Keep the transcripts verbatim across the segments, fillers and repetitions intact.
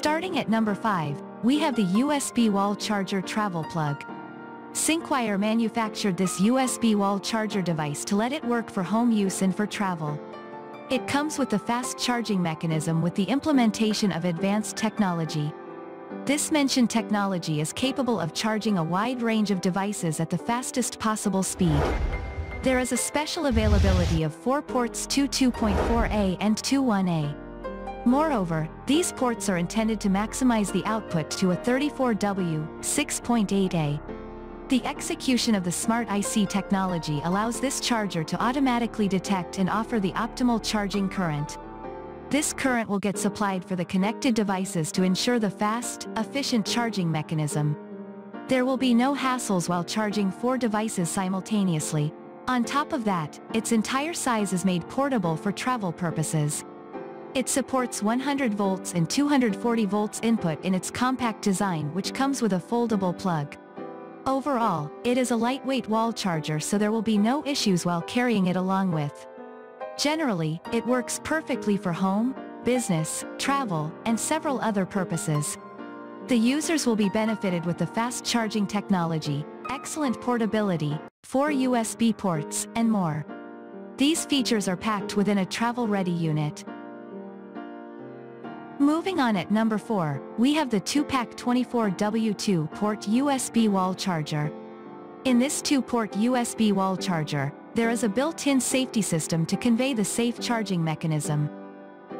Starting at number five, we have the U S B wall charger travel plug. Syncwire manufactured this U S B wall charger device to let it work for home use and for travel. It comes with a fast charging mechanism with the implementation of advanced technology. This mentioned technology is capable of charging a wide range of devices at the fastest possible speed. There is a special availability of four ports, two two point four A and two one A. Moreover, these ports are intended to maximize the output to a thirty-four watt, six point eight amp hour. The execution of the Smart I C technology allows this charger to automatically detect and offer the optimal charging current. This current will get supplied for the connected devices to ensure the fast, efficient charging mechanism. There will be no hassles while charging four devices simultaneously. On top of that, its entire size is made portable for travel purposes. It supports one hundred volts and two hundred forty volts input in its compact design, which comes with a foldable plug. Overall, it is a lightweight wall charger, so there will be no issues while carrying it along with. Generally, it works perfectly for home, business, travel, and several other purposes. The users will be benefited with the fast charging technology, excellent portability, four U S B ports, and more. These features are packed within a travel-ready unit. Moving on, at number four, we have the two pack twenty-four watt two port U S B wall charger. In this two port U S B wall charger, there is a built-in safety system to convey the safe charging mechanism.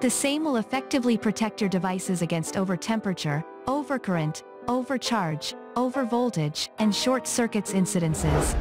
The same will effectively protect your devices against over-temperature, overcurrent, overcharge, overvoltage, and short circuits incidences.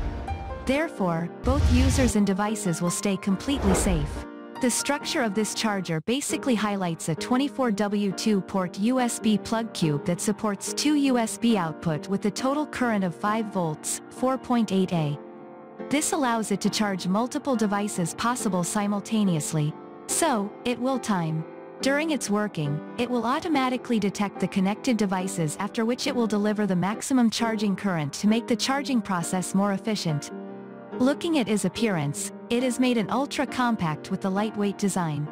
Therefore, both users and devices will stay completely safe. The structure of this charger basically highlights a twenty-four watt two port U S B plug cube that supports two U S B output with a total current of five volts, four point eight amp hours. This allows it to charge multiple devices possible simultaneously. So, it will time. During its working, it will automatically detect the connected devices, after which it will deliver the maximum charging current to make the charging process more efficient. Looking at its appearance, it is made an ultra-compact with the lightweight design.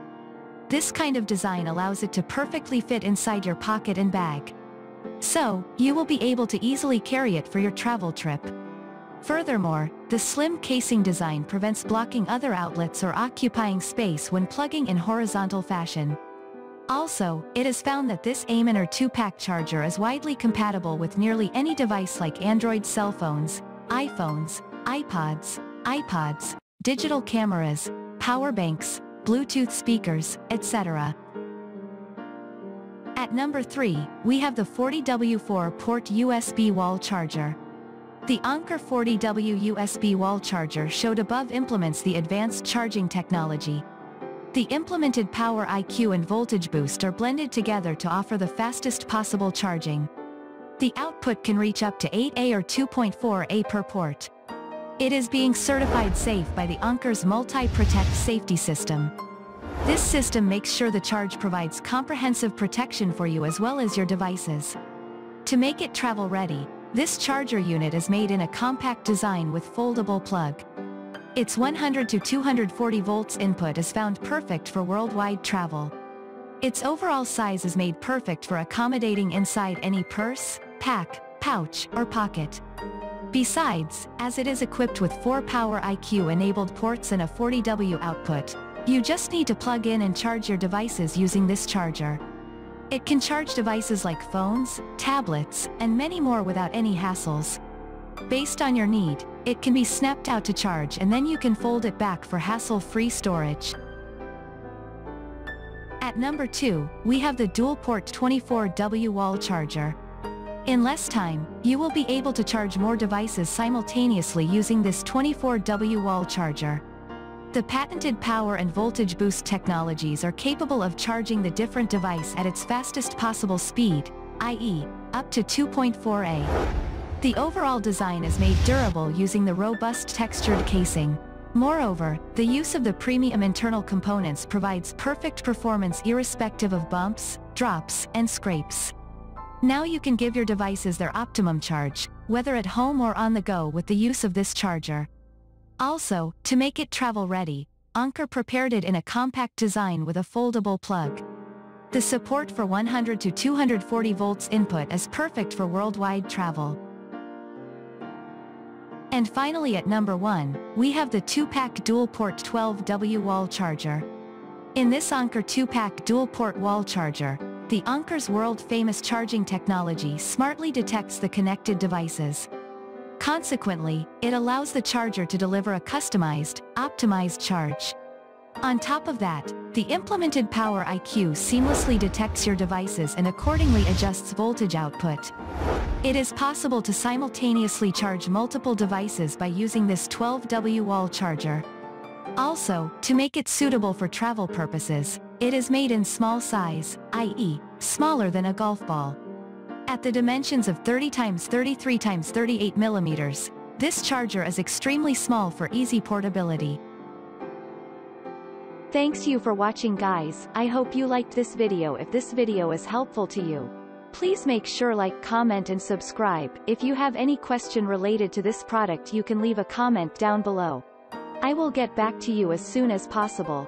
This kind of design allows it to perfectly fit inside your pocket and bag. So, you will be able to easily carry it for your travel trip. Furthermore, the slim casing design prevents blocking other outlets or occupying space when plugging in horizontal fashion. Also, it is found that this Anker two pack charger is widely compatible with nearly any device like Android cell phones, iPhones, iPods, iPods, digital cameras, power banks, Bluetooth speakers, et cetera. At number three, we have the forty watt four port U S B wall charger. The Anker forty watt U S B wall charger showed above implements the advanced charging technology. The implemented Power I Q and Voltage Boost are blended together to offer the fastest possible charging. The output can reach up to eight amp hours or two point four amp hours per port. It is being certified safe by the Anker's Multi-Protect Safety System. This system makes sure the charge provides comprehensive protection for you as well as your devices. To make it travel ready, this charger unit is made in a compact design with foldable plug. Its one hundred to two hundred forty volts input is found perfect for worldwide travel. Its overall size is made perfect for accommodating inside any purse, pack, pouch, or pocket. Besides, as it is equipped with four Power I Q enabled ports and a forty watt output, you just need to plug in and charge your devices using this charger. It can charge devices like phones, tablets, and many more without any hassles. Based on your need, it can be snapped out to charge, and then you can fold it back for hassle-free storage. At number two, we have the dual-port twenty-four watt wall charger. In less time, you will be able to charge more devices simultaneously using this twenty-four watt wall charger. The patented Power and Voltage Boost technologies are capable of charging the different device at its fastest possible speed, that is, up to two point four amps. The overall design is made durable using the robust textured casing. Moreover, the use of the premium internal components provides perfect performance irrespective of bumps, drops, and scrapes. Now you can give your devices their optimum charge, whether at home or on the go with the use of this charger. Also, to make it travel ready, Anker prepared it in a compact design with a foldable plug. The support for one hundred to two hundred forty volts input is perfect for worldwide travel. And finally at number one, we have the two pack dual-port twelve watt wall charger. In this Anker two pack dual-port wall charger, the Anker's world-famous charging technology smartly detects the connected devices. Consequently, it allows the charger to deliver a customized, optimized charge. On top of that, the implemented Power I Q seamlessly detects your devices and accordingly adjusts voltage output. It is possible to simultaneously charge multiple devices by using this twelve watt wall charger. Also, to make it suitable for travel purposes, it is made in small size, that is, smaller than a golf ball. At the dimensions of thirty by thirty-three by thirty-eight millimeters, this charger is extremely small for easy portability. Thanks you for watching guys, I hope you liked this video. If this video is helpful to you, please make sure like, comment and subscribe. If you have any question related to this product you can leave a comment down below. I will get back to you as soon as possible.